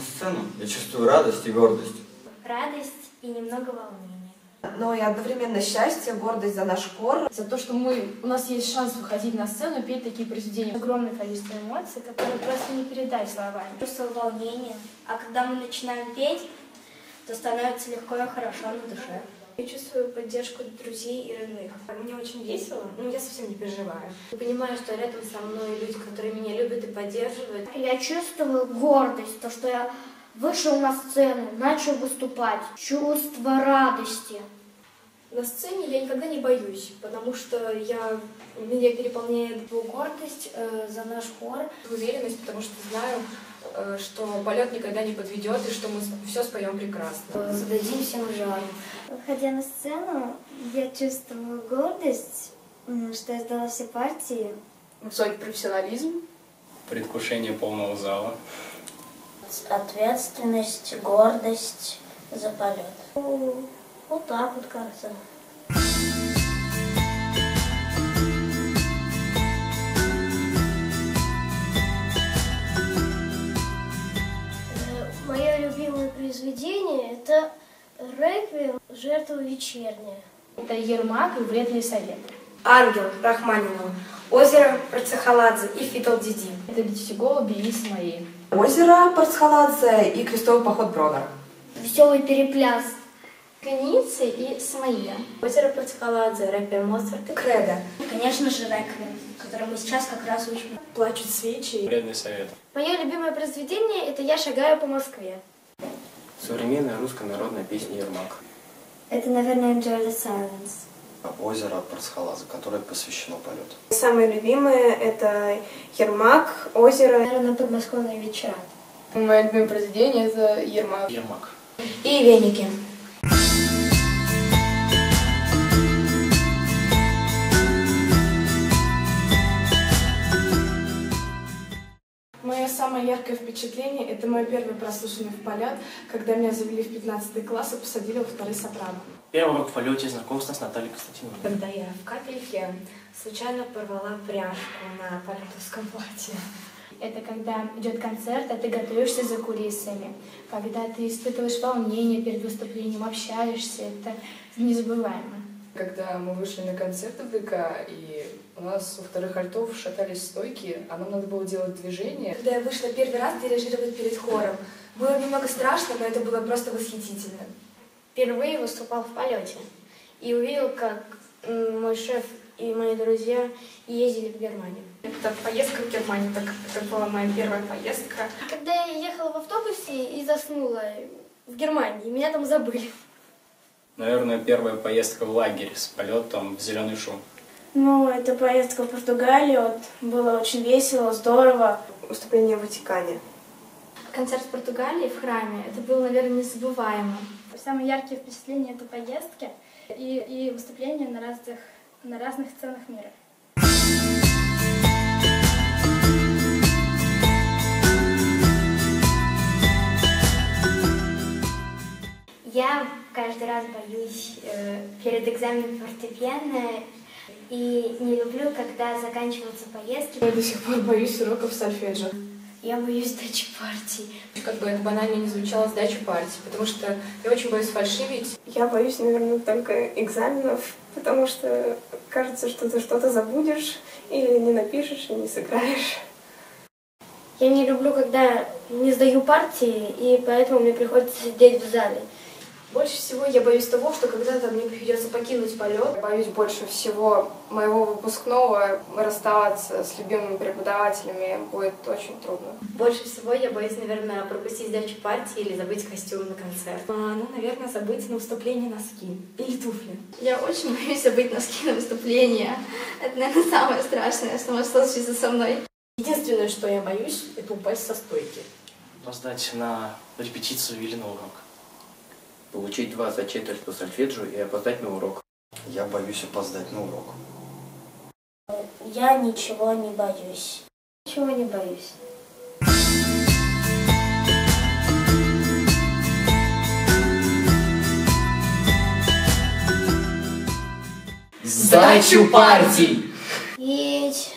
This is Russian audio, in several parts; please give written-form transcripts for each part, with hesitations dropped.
на сцену, я чувствую радость и гордость. Радость и немного волнения. Но и одновременно счастье, гордость за наш хор. За то, что у нас есть шанс выходить на сцену, петь такие произведения. Огромное количество эмоций, которые просто не передать словами. Просто волнение. А когда мы начинаем петь, то становится легко и хорошо на душе. Я чувствую поддержку друзей и родных. Мне очень весело, но я совсем не переживаю. Я понимаю, что рядом со мной люди, которые меня любят и поддерживают. Я чувствую гордость, то, что я вышел на сцену, начал выступать. Чувство радости. На сцене я никогда не боюсь, потому что меня переполняет гордость за наш хор. Уверенность, потому что знаю, что полет никогда не подведет и что мы все споем прекрасно. Зададим всем жару. Выходя на сцену, я чувствовала гордость, что я сдала все партии. Высокий профессионализм. Предвкушение полного зала. Ответственность, гордость за полет. Вот так вот кажется. Мое любимое произведение – это «Реквием. Жертва вечерняя». Это «Ермак» и «Вредные советы». «Ангел» Рахманина, «Озеро» Парцхаладзе и «Фитал Диди». Это «Летите голуби» и «Самаи». «Озеро» Парцхаладзе и «Крестовый поход Бродера». «Веселый перепляс». Коницы и Самаия. Озеро Парцхаладзе, рэпер Моцарт. Кредо. Конечно же, «Реквием», который мы сейчас как раз учим. «Плачут свечи». «Вредный совет». Мое любимое произведение – это «Я шагаю по Москве». Современная русская народная песня «Ермак». Это, наверное, «Enjoy the Silence». «Озеро Парцхаладзе», которое посвящено полету. Самое любимое – это «Ермак», «Озеро». Наверное, «Подмосковные вечера». Мое любимое произведение – это «Ермак». «Ермак». И «Веники». Мое самое яркое впечатление – это мое первое прослушивание в «Полёт», когда меня завели в 15 класс и посадили во второй сопрано. Первый урок в «Полёте» – знакомство с Натальей Константиновной. Когда я в капельке случайно порвала пряжку на полетовском платье. Это когда идет концерт, а ты готовишься за кулисами, когда ты испытываешь волнение перед выступлением, общаешься, это незабываемо. Когда мы вышли на концерт в ДК, и у нас у вторых альтов шатались стойки, а нам надо было делать движение. Когда я вышла первый раз дирижировать перед хором, было немного страшно, но это было просто восхитительно. Впервые выступал в «Полёте» и увидел, как мой шеф и мои друзья ездили в Германию. Это поездка в Германию, это была моя первая поездка. Когда я ехала в автобусе и заснула в Германии, меня там забыли. Наверное, первая поездка в лагерь с полетом в «Зеленый шум». Ну, это поездка в Португалию. Было очень весело, здорово. Выступление в Ватикане. Концерт в Португалии в храме. Это было, наверное, незабываемо. Самые яркие впечатления – это поездки и выступления на разных сценах мира. Я каждый раз боюсь перед экзаменом фортепиано и не люблю, когда заканчиваются поездки. Я до сих пор боюсь уроков сольфеджио. Я боюсь сдачи партий. Как бы это банально не звучало, сдачи партий, потому что я очень боюсь фальшивить. Я боюсь, наверное, только экзаменов, потому что кажется, что ты что-то забудешь или не напишешь и не сыграешь. Я не люблю, когда не сдаю партии, и поэтому мне приходится сидеть в зале. Больше всего я боюсь того, что когда-то мне придется покинуть полет. Я боюсь больше всего моего выпускного. Расставаться с любимыми преподавателями будет очень трудно. Больше всего я боюсь, наверное, пропустить сдачу партии или забыть костюм на концерт. Наверное, забыть на выступлении носки или туфли. Я очень боюсь забыть носки на выступление. Это, наверное, самое страшное, что может случиться со мной. Единственное, что я боюсь, это упасть со стойки. Опоздать на репетицию или на урок. Получить 2 за четверть по сольфеджио и опоздать на урок. Я боюсь опоздать на урок. Я ничего не боюсь. Ничего не боюсь. Сдачу партий! Петь,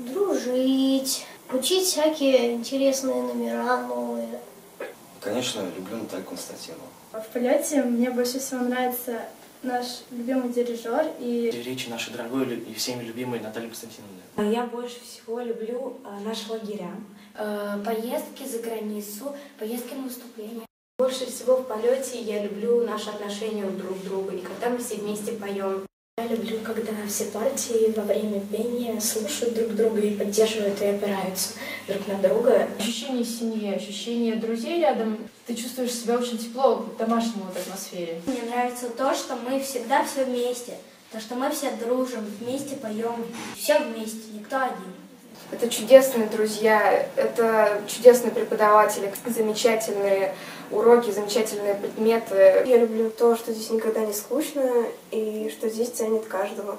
дружить, учить всякие интересные номера новые. Конечно, люблю Наталью Константиновну. В «Полёте» мне больше всего нравится наш любимый дирижер и... речи нашей дорогой и всеми любимой Натальи Константиновны. Я больше всего люблю наши лагеря. Поездки за границу, поездки на выступления. Больше всего в «Полёте» я люблю наши отношения друг к другу, и когда мы все вместе поем. Я люблю, когда все партии во время пения слушают друг друга и поддерживают, и опираются друг на друга. Ощущение семьи, ощущение друзей рядом. Ты чувствуешь себя очень тепло в домашней атмосфере. Мне нравится то, что мы всегда все вместе, то, что мы все дружим, вместе поем, все вместе, никто один. Это чудесные друзья, это чудесные преподаватели, замечательные уроки, замечательные предметы. Я люблю то, что здесь никогда не скучно и что здесь ценит каждого.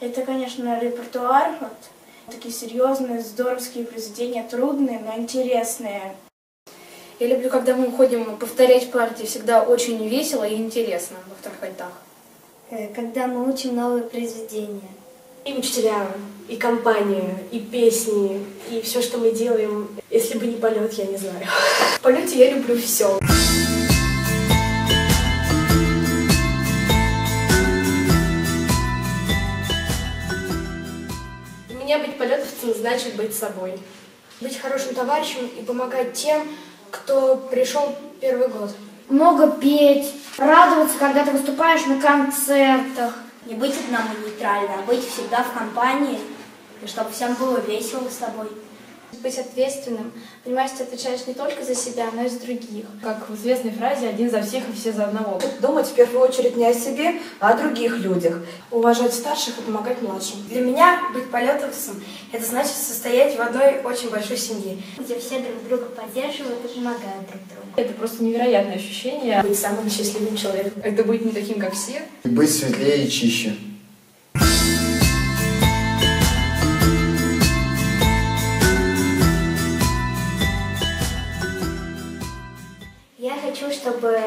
Это, конечно, репертуар, вот, такие серьезные, здоровские произведения, трудные, но интересные. Я люблю, когда мы уходим повторять партии, всегда очень весело и интересно во вторых альтах. Когда мы учим новые произведения. И учителя, и компания, и песни, и все, что мы делаем. Если бы не «Полёт», я не знаю. В «Полёте» я люблю все. Для меня быть полётовцем значит быть собой. Быть хорошим товарищем и помогать тем, кто пришел первый год. Много петь, радоваться, когда ты выступаешь на концертах. Не быть одному нейтрально, а быть всегда в компании, и чтобы всем было весело с тобой. Быть ответственным, понимаешь, ты отвечаешь не только за себя, но и за других. Как в известной фразе «один за всех и все за одного». Думать в первую очередь не о себе, а о других людях. Уважать старших и помогать младшим. Для меня быть полётовцем – это значит состоять в одной очень большой семье, где все друг друга поддерживают и помогают друг другу. Это просто невероятное ощущение. Быть самым счастливым человеком. Это быть не таким, как все. И быть светлее и чище. Хочу, чтобы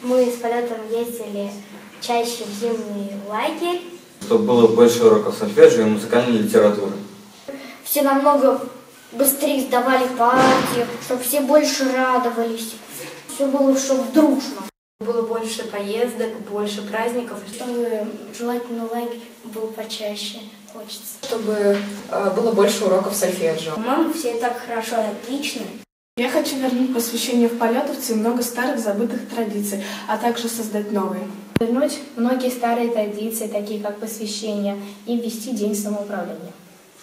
мы с «Полётом» ездили чаще в зимний лагерь. Чтобы было больше уроков сольфеджио и музыкальной литературы. Все намного быстрее сдавали партии, чтобы все больше радовались. Все было, чтобы дружно. Было больше поездок, больше праздников. Чтобы желательно лагерь был почаще. Хочется. Чтобы было больше уроков сольфеджио. Мама, все так хорошо и отлично. Я хочу вернуть посвящение в полётовцы много старых забытых традиций, а также создать новые. Вернуть многие старые традиции, такие как посвящение, и ввести день самоуправления.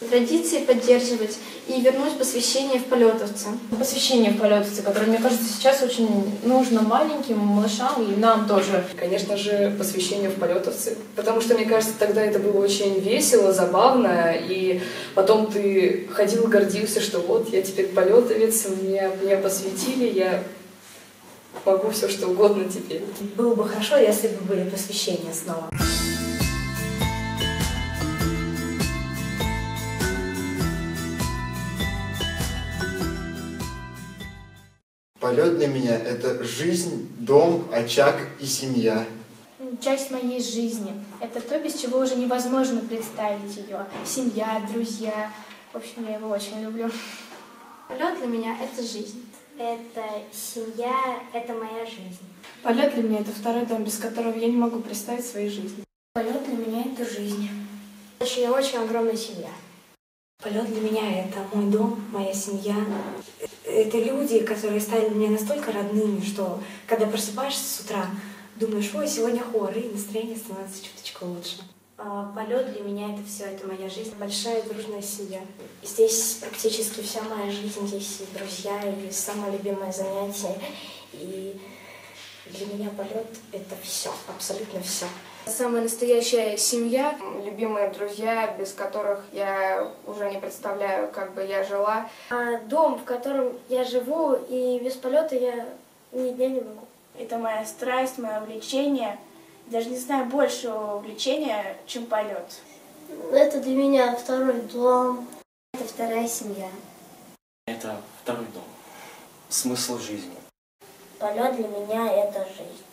Традиции поддерживать и вернуть посвящение в полётовцы. Посвящение в полётовцы, которое, мне кажется, сейчас очень нужно маленьким малышам и нам тоже. Конечно же, посвящение в полётовцы, потому что, мне кажется, тогда это было очень весело, забавно, и потом ты ходил, гордился, что вот, я теперь полётовец, меня посвятили, я могу все что угодно теперь. Было бы хорошо, если бы были посвящения снова. «Полёт» для меня – это жизнь, дом, очаг и семья. Часть моей жизни – это то, без чего уже невозможно представить ее. Семья, друзья. В общем, я его очень люблю. «Полёт» для меня – это жизнь. Это семья, это моя жизнь. «Полёт» для меня – это второй дом, без которого я не могу представить своей жизни. «Полёт» для меня – это жизнь. Очень-очень огромная семья. «Полёт» для меня – это мой дом, моя семья. Это люди, которые стали мне настолько родными, что когда просыпаешься с утра, думаешь, ой, сегодня хор, и настроение становится чуточку лучше. «Полёт» для меня — это все, это моя жизнь, большая дружная семья. Здесь практически вся моя жизнь, здесь и друзья, и самое любимое занятие. И для меня «Полёт» — это все, абсолютно все. Самая настоящая семья, любимые друзья, без которых я уже не представляю, как бы я жила. Дом, в котором я живу, и без «Полёта» я ни дня не могу. Это моя страсть, мое увлечение. Даже не знаю большего увлечения, чем «Полёт». Это для меня второй дом. Это вторая семья. Это второй дом. Смысл жизни. «Полёт» для меня — это жизнь.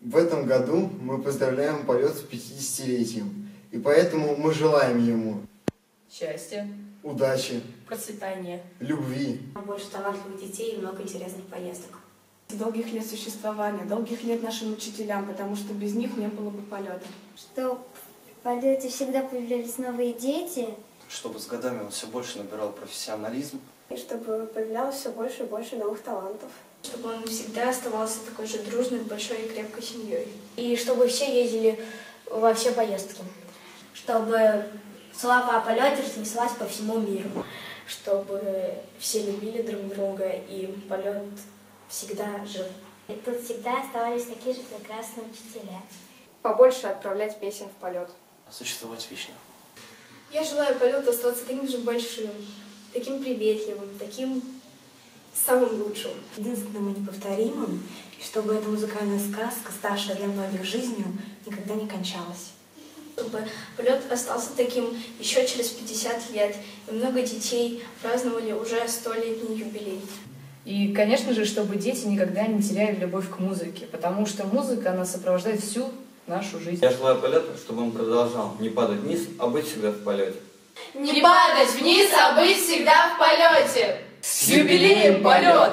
В этом году мы поздравляем «Полёт» с 50-летием. И поэтому мы желаем ему счастья, удачи, процветания, любви, больше талантливых детей и много интересных поездок. Долгих лет существования, долгих лет нашим учителям, потому что без них не было бы полета. Что в полете всегда появлялись новые дети. Чтобы с годами он все больше набирал профессионализм. И чтобы появлялось все больше и больше новых талантов. Чтобы он всегда оставался такой же дружной, большой и крепкой семьей. И чтобы все ездили во все поездки. Чтобы слава о полете разнеслась по всему миру. Чтобы все любили друг друга и полет всегда жил. И тут всегда оставались такие же прекрасные учителя. Побольше отправлять песен в полет. А существовать вечно. Я желаю полету остаться таким же большим, таким приветливым, таким самым лучшим. Единственным и неповторимым, и чтобы эта музыкальная сказка, ставшая для многих жизнью, никогда не кончалась. Чтобы полет остался таким еще через 50 лет, и много детей праздновали уже 100-летний юбилей. И, конечно же, чтобы дети никогда не теряли любовь к музыке, потому что музыка, она сопровождает всю нашу жизнь. Я желаю полету, чтобы он продолжал не падать вниз, а быть всегда в полете. Не падать вниз, а быть всегда в полете! С юбилеем, полет!